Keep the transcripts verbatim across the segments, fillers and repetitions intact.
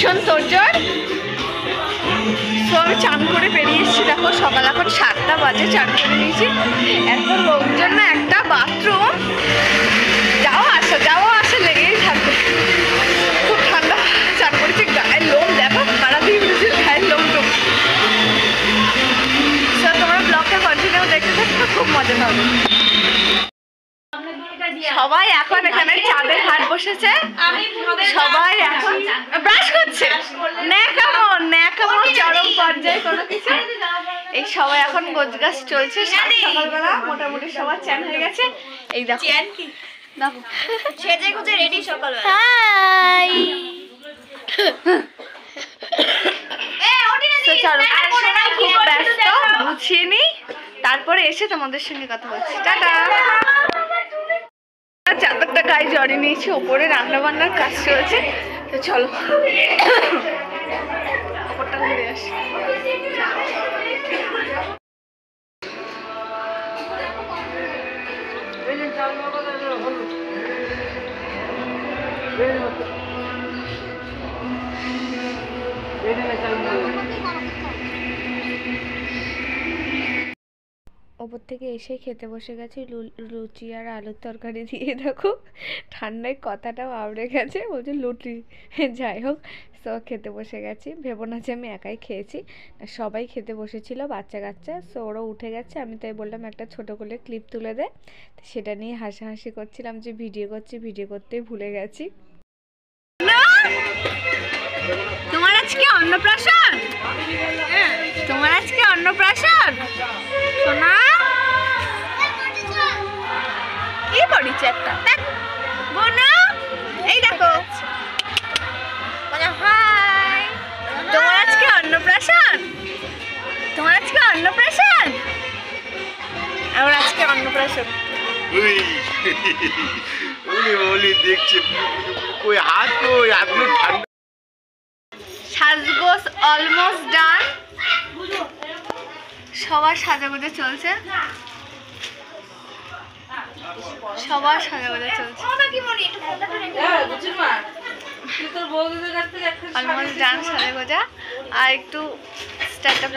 ভীষণ তোড়জোড়। তো আমি চান করে বেরিয়ে এসেছি, দেখো সকাল এখন সাতটা বাজে, চান করে নিয়েছি। এত লোকজন না, একটা বাথরুম যাও আসো যাও আসো লেগেই থাকবে। খুব ঠান্ডা, চান করেছি, গায়ের লোম দেখো খারাপ হয়ে গেছে, গায়ের লোম টোম। তোমরা ব্লগটা কন্টিনিউ দেখতে থাকো, খুব মজা পাবে। সবাই এখন এখানে চাঁদে হাট বসেছে, সবাই এখন ব্রাশ করছে, ন্যাকামন ন্যাকামন চরম পর্যায়ে কোনো কিছু। এই সবাই এখন গোজগাছ চলছে, সকালবেলা মোটামুটি সবার চ্যান হয়ে গেছে। এই দেখো দেখো সেজে গুজে রেডি সকালবেলা। হাই এ ওঠে না, চলো খুব ব্যস্ত, বুঝিয়ে নি, তারপরে এসে তোমাদের সঙ্গে কথা বলছি। টাটা। চাদরটা গায়ে জড়িয়ে নিয়েছি, ওপরে রান্না বান্নার কাজ চলছে, তো চলো ওপরটা ঘুরে আসি। ওপর থেকে এসে খেতে বসে গেছি লুচি আর আলুর তরকারি দিয়ে। দেখো ঠান্ডায় কথাটাও আউড়ে গেছে, বলছে লুচি। যাই হোক, সো খেতে বসে গেছি, ভেবো না যে আমি একাই খেয়েছি, সবাই খেতে বসেছিল, বাচ্চা কাচ্চা। সো ওরা উঠে গেছে, আমি তাই বললাম একটা ছোটো করে ক্লিপ তুলে দে, সেটা নিয়ে হাসাহাসি করছিলাম যে ভিডিও করছি, ভিডিও করতেই ভুলে গেছি। তোমার আজকে অন্নপ্রাশন, তোমার আজকে অন্নপ্রাশন সোনা। এই পরিচয়টা দেখ বোনা, এই দেখো হাই, তোমার আজকে অন্নপ্রাশন, তোমার আজকে অন্নপ্রাশন, আমার আজকে অন্নপ্রাশন। ওলি ওলি দেখছে কই হাত, কই আপনি ঠান্ডা। সাজগোজ অলমোস্ট ডান, সবার সাজাগোজা চলছে, সবার সাজাগোজা চলছে। অলমোস্ট ডান সাজাগোজা, আর একটু স্টার্ট আপ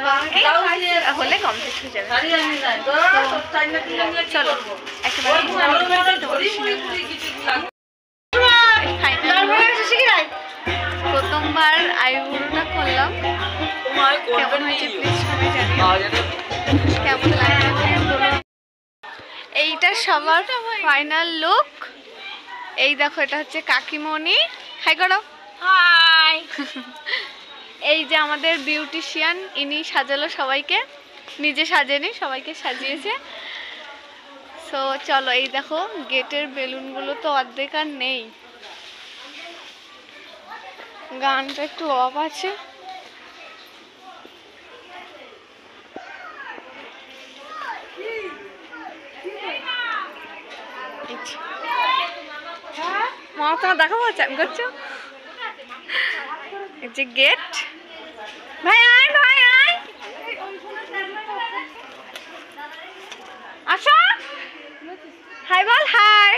হলে কমপ্লিট হয়ে যাবে। চলো একেবারে প্রথমবার আইবুড়োটা করলাম, কেমন হয়েছে প্লিজ সবাই জানিও, কেমন লাগছে বলো। এইটা সবার ফাইনাল লুক। এই দেখো এটা হচ্ছে কাকিমণি, হাই করো হাই। এই যে আমাদের বিউটিশিয়ান, ইনি সাজালো সবাইকে, নিজে সাজেনি সবাইকে সাজিয়েছে। সো চলো, এই দেখো গেটের বেলুনগুলো তো অর্ধেক আর নেই। গানটা একটু অফ আছে। মা তোমার দেখাবো চান করছো, এই যে গেট। ভাই আয়, ভাই আয়, আসো, হাই বল, হাই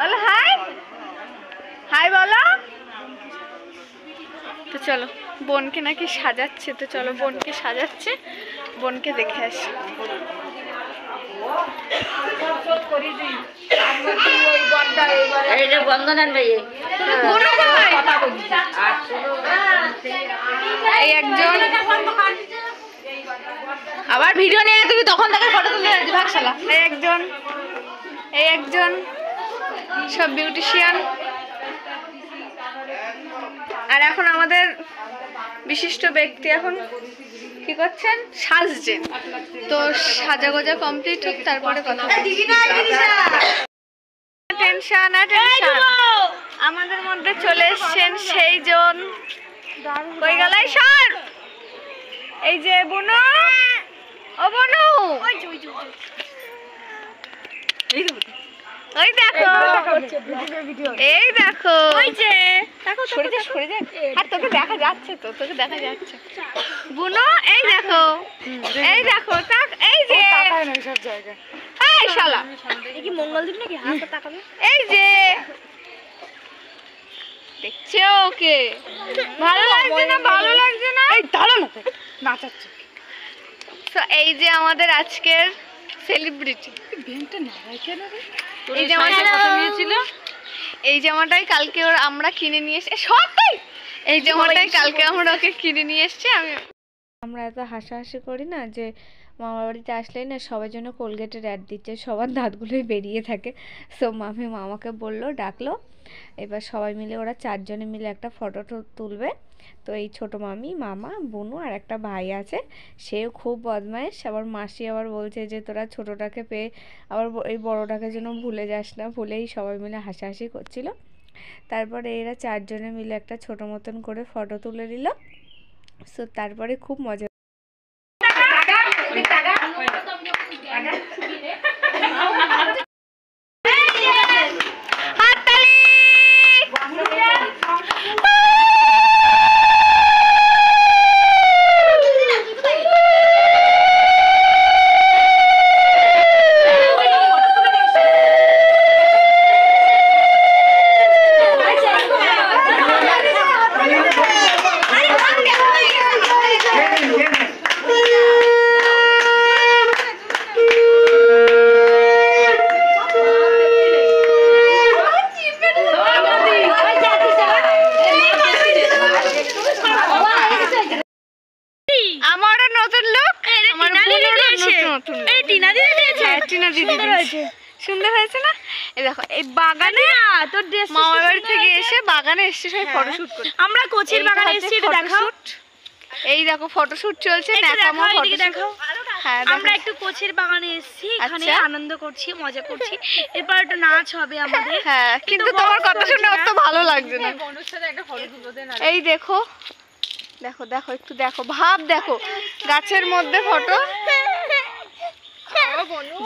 বল, হাই হাই বলো। তো চলো, বোনকে নাকি সাজাচ্ছে, তো চলো বোনকে সাজাচ্ছে, বোনকে দেখে আসি। এই একজন আবার ভিডিও নিয়ে, তুমি তখন তাকে ফটো তুলে দিচ্ছি ভাগশালা। এই একজন, এই একজন, সব বিউটিশিয়ান। আর এখন আমাদের বিশিষ্ট ব্যক্তি এখন কি করছেন, সাজছেন। তো সাজাগোজা কমপ্লিট হোক, তারপরে কথা টেনশন আর টেনশন। আমাদের মধ্যে চলে এসেছেন সেই জন, কই গলাই সর। এই যে বুনু, ও বুনু ওই দেখো, এই দেখো, ওই যে দেখো, সরে যা সরে যা, আর তোকে দেখা যাচ্ছে তো, তোকে দেখা যাচ্ছে বুনো। এই দেখো, এই দেখো, তাক, এই যে তাকায় না সব জায়গা, এই শালা, এই কি মঙ্গলদীপ নাকি, হাত তাকাবে। এই যে দেখছে ওকে। ভালো লাগছে না? ভালো লাগছে না? এই দাঁড়াও না, নাচাচ্ছি। তো এই যে আমাদের আজকের সেলিব্রিটি। বেনটা নাড়াই কেন রে? এই যে আমাদের কথা নিয়েছিল, এই জামাটাই কালকে ওর আমরা কিনে নিয়ে এসে, সত্যি এই জামাটাই কালকে আমরা ওকে কিনে নিয়ে এসছি। আমি আমরা এত হাসাহাসি করি না যে মামা বাড়িতে আসলেই না সবার জন্য কোলগেটের অ্যাড দিচ্ছে, সবার দাঁতগুলোই বেরিয়ে থাকে। সো মামি মামাকে বললো, ডাকলো, এবার সবাই মিলে ওরা চারজনে মিলে একটা ফটো তুলবে। তো এই ছোটো মামি, মামা, বুনু আর একটা ভাই আছে, সেও খুব বদমাইশ। আবার মাসি আবার বলছে যে তোরা ছোটোটাকে পেয়ে আবার এই বড়োটাকে যেন ভুলে যাস না, ভুলেই সবাই মিলে হাসাহাসি করছিল। তারপরে এরা চারজনে মিলে একটা ছোটো মতন করে ফটো তুলে দিল। সো তারপরে খুব মজা। সুন্দর হয়েছে না? এই দেখো, এই বাগানে তোর ড্রেস মামা বাড়ি থেকে এসে বাগানে এসে সবাই ফটোশুট করে। আমরা কোচির বাগানে এসেছি, এটা দেখাও। এই দেখো ফটোশুট চলছে, ন্যাকামো ফটোশুট দেখাও। আমরা একটু কোচির বাগানে এসেছি, এখানে আনন্দ করছি, মজা করছি। এরপর একটা নাচ হবে আমাদের। হ্যাঁ, কিন্তু তোমার কথা শুনে অত ভালো লাগছে না। এই দেখো, দেখো দেখো একটু দেখো, ভাব দেখো, গাছের মধ্যে ফটো।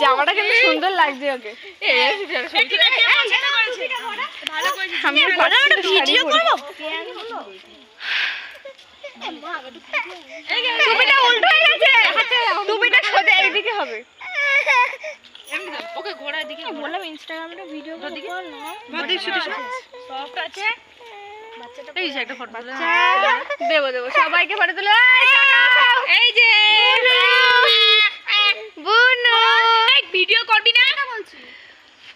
জামাটা কিন্তু সুন্দর লাগছে ওকে। দেবো দেবো সবাইকে ফটো তুলে। এই যে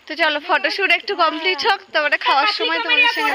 তো চলো ফটোশুট একটু কমপ্লিট হোক, তারপরে খাওয়ার সময় তোমাদের সঙ্গে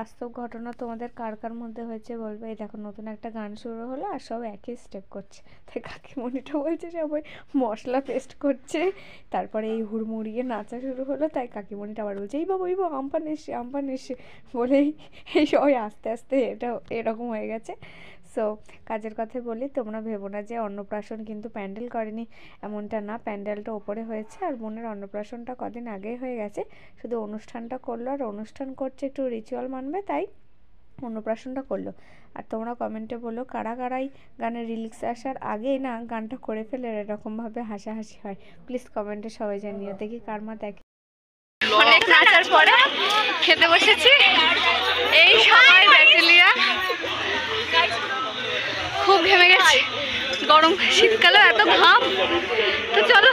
বাস্তব ঘটনা তোমাদের কার কার মধ্যে হয়েছে বলবে। এই দেখো নতুন একটা গান শুরু হলো আর সব একই স্টেপ করছে। তাই কাকিমণিটা বলছে সবাই মশলা পেস্ট করছে, তারপরে এই হুড়মুড়িয়ে নাচা শুরু হলো। তাই কাকিমণিটা আবার বলছে এই বাবু এই বাবু আমপান এসে আমপান এসে বলেই এই সবাই আস্তে আস্তে এটা এরকম হয়ে গেছে। সো কাজের কথা বলি, তোমরা ভেবো না যে অন্নপ্রাশন কিন্তু প্যান্ডেল করেনি, এমনটা না। প্যান্ডেলটা ওপরে হয়েছে আর বোনের অন্নপ্রাশনটা কদিন আগেই হয়ে গেছে। শুধু অনুষ্ঠানটা করলো, আর অনুষ্ঠান করছে একটু রিচুয়াল মানবে তাই অন্নপ্রাশনটা করলো। আর তোমরা কমেন্টে বলো কারা কারাই গানের রিলিক্স আসার আগেই না গানটা করে ফেলে, এরকমভাবে হাসাহাসি হয়। প্লিজ কমেন্টে সবাই জানিয়ে দেখি কার মা দেখে। অনেক নাচার পরে খেতে বসেছি, এই সবাই ব্যাটেলিয়া খুব ঘেমে গেছে। শীতকালেও এত ঘাম। তো চলো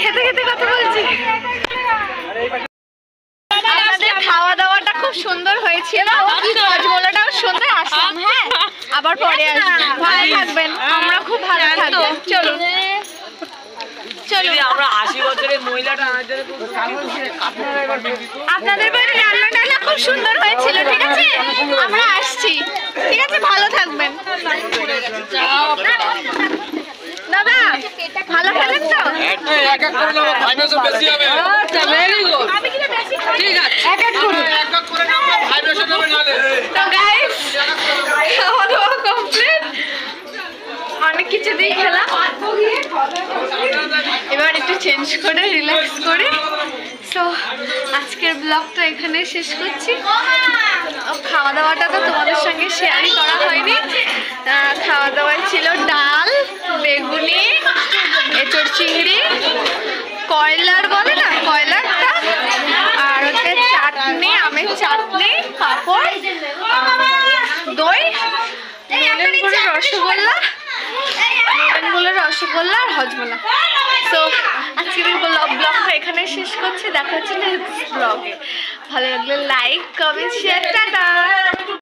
খেতে খেতে কথা বলছি। আমাদের খাওয়া দাওয়াটা খুব সুন্দর হয়েছিল, রসগোল্লাটাও সুন্দর। আসলাম, হ্যাঁ আবার পরে আসবেন, ভালো থাকবেন। আমরা খুব ভালো থাকবো। চলো চলো, আমরা আশি বছরের মহিলাটা আপনাদের বাড়ি রান্না টান্না খুব সুন্দর হয়েছিল। ঠিক আছে, আমরা আসছি। ঠিক আছে, ভালো থাকবেন দাদা, ভালো থাকবেন। তো এক এক করে নাও, ভাইব্রেশন বেশি হবে। আচ্ছা, ভেরি গুড। ঠিক আছে, এক এক করে এক এক করে নাও, ভাইব্রেশন হবে নালে। তো গাইস, খাওয়া দাওয়া কমপ্লিট, অনেক কিছু দিয়ে খেলাম। এবার একটু চেঞ্জ করে রিল্যাক্স করে সো আজকের ব্লগ তো এখানে শেষ করছি। খাওয়া দাওয়াটা তো তোমাদের সঙ্গে শেয়ারই করা হয়নি। খাওয়া দাওয়ায় ছিল ডাল, বেগুনি, এঁচড় চিংড়ি, কয়লার বলে না কয়লারটা, আর হচ্ছে চাটনি, আমের চাটনি, পাঁপড়, দই, রসগোল্লা, রসগোল্লা রসগোল্লা আর হজমোলা। সো আজকের ব্লগটা এখানে শেষ করছি। দেখা হচ্ছে নেক্সট ব্লগে। ভালো লাগলে লাইক, কমেন্ট, শেয়ার। টাটা।